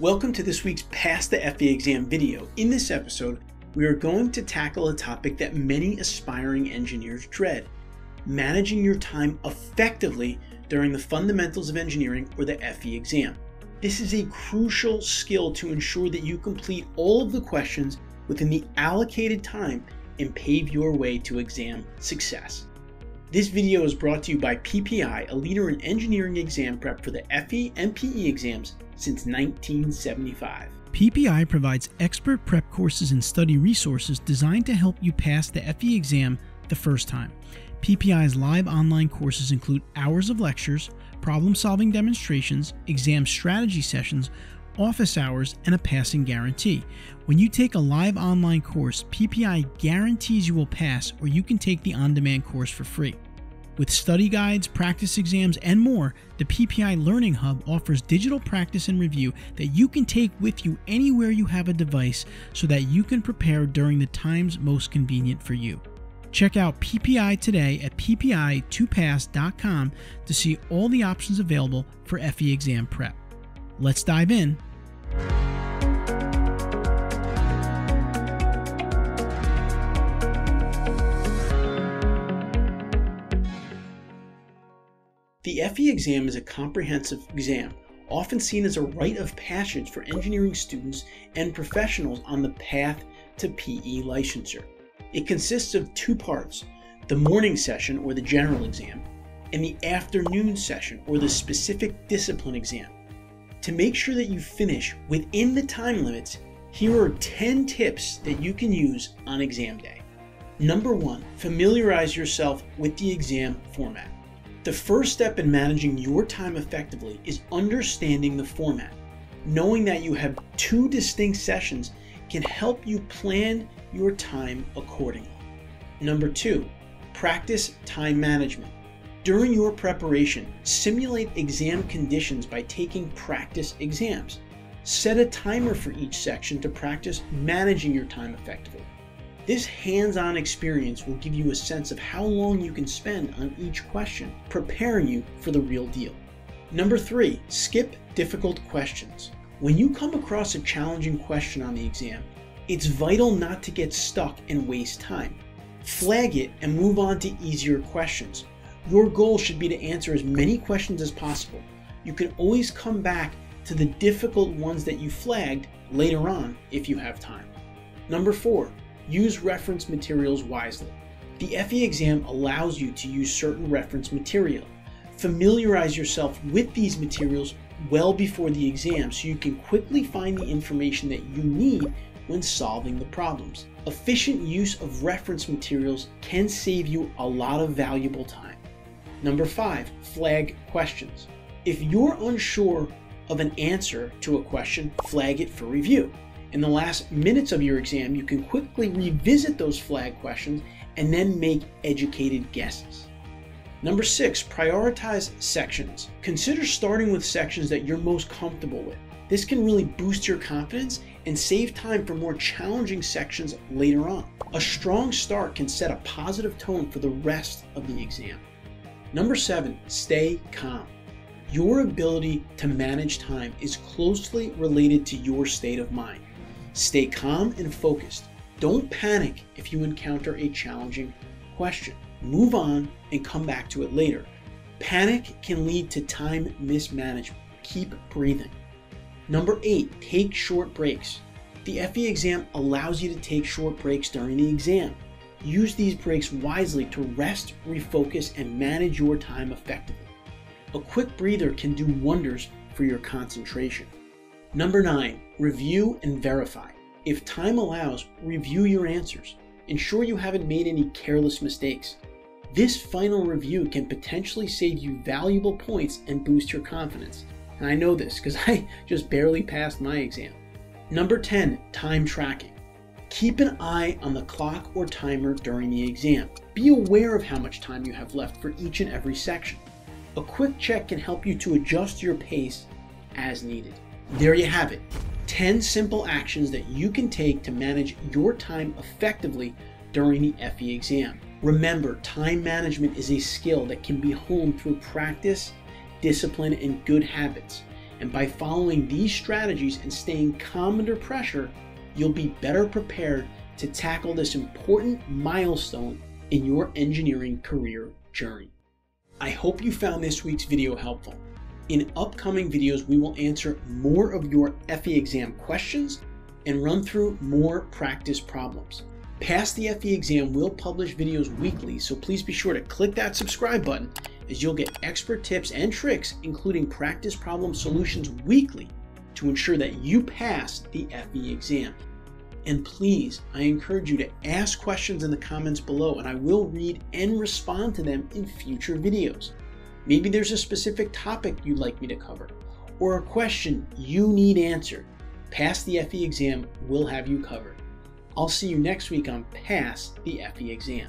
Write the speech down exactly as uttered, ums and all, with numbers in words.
Welcome to this week's Pass the F E Exam video. In this episode, we are going to tackle a topic that many aspiring engineers dread: managing your time effectively during the Fundamentals of Engineering or the F E Exam. This is a crucial skill to ensure that you complete all of the questions within the allocated time and pave your way to exam success. This video is brought to you by P P I, a leader in engineering exam prep for the F E and P E exams since nineteen seventy-five. P P I provides expert prep courses and study resources designed to help you pass the F E exam the first time. P P I's live online courses include hours of lectures, problem-solving demonstrations, exam strategy sessions, office hours, and a passing guarantee. When you take a live online course, P P I guarantees you will pass, or you can take the on-demand course for free. With study guides, practice exams, and more, the P P I Learning Hub offers digital practice and review that you can take with you anywhere you have a device so that you can prepare during the times most convenient for you. Check out P P I today at p p i two pass dot com to see all the options available for F E exam prep. Let's dive in. The F E exam is a comprehensive exam, often seen as a rite of passage for engineering students and professionals on the path to P E licensure. It consists of two parts: the morning session, or the general exam, and the afternoon session, or the specific discipline exam. To make sure that you finish within the time limits, here are ten tips that you can use on exam day. Number one, familiarize yourself with the exam format. The first step in managing your time effectively is understanding the format. Knowing that you have two distinct sessions can help you plan your time accordingly. Number two, practice time management. During your preparation, simulate exam conditions by taking practice exams. Set a timer for each section to practice managing your time effectively. This hands-on experience will give you a sense of how long you can spend on each question, preparing you for the real deal. Number three, skip difficult questions. When you come across a challenging question on the exam, it's vital not to get stuck and waste time. Flag it and move on to easier questions. Your goal should be to answer as many questions as possible. You can always come back to the difficult ones that you flagged later on if you have time. Number four, use reference materials wisely. The F E exam allows you to use certain reference material. Familiarize yourself with these materials well before the exam so you can quickly find the information that you need when solving the problems. Efficient use of reference materials can save you a lot of valuable time. Number five, flag questions. If you're unsure of an answer to a question, flag it for review. In the last minutes of your exam, you can quickly revisit those flag questions and then make educated guesses. Number six, prioritize sections. Consider starting with sections that you're most comfortable with. This can really boost your confidence and save time for more challenging sections later on. A strong start can set a positive tone for the rest of the exam. Number seven, stay calm. Your ability to manage time is closely related to your state of mind. Stay calm and focused. Don't panic if you encounter a challenging question. Move on and come back to it later. Panic can lead to time mismanagement. Keep breathing. Number eight, take short breaks. The F E exam allows you to take short breaks during the exam. Use these breaks wisely to rest, refocus, and manage your time effectively. A quick breather can do wonders for your concentration. Number nine, review and verify. If time allows, review your answers. Ensure you haven't made any careless mistakes. This final review can potentially save you valuable points and boost your confidence. And I know this because I just barely passed my exam. Number ten, time tracking. Keep an eye on the clock or timer during the exam. Be aware of how much time you have left for each and every section. A quick check can help you to adjust your pace as needed. There you have it, ten simple actions that you can take to manage your time effectively during the F E exam. Remember, time management is a skill that can be honed through practice, discipline, and good habits. And by following these strategies and staying calm under pressure, you'll be better prepared to tackle this important milestone in your engineering career journey. I hope you found this week's video helpful. In upcoming videos, we will answer more of your F E exam questions and run through more practice problems. Pass the F E exam will publish videos weekly, so please be sure to click that subscribe button, as you'll get expert tips and tricks, including practice problem solutions weekly, to ensure that you pass the F E exam. And please, I encourage you to ask questions in the comments below, and I will read and respond to them in future videos. Maybe there's a specific topic you'd like me to cover, or a question you need answered. Pass the F E exam will have you covered. I'll see you next week on Pass the F E exam.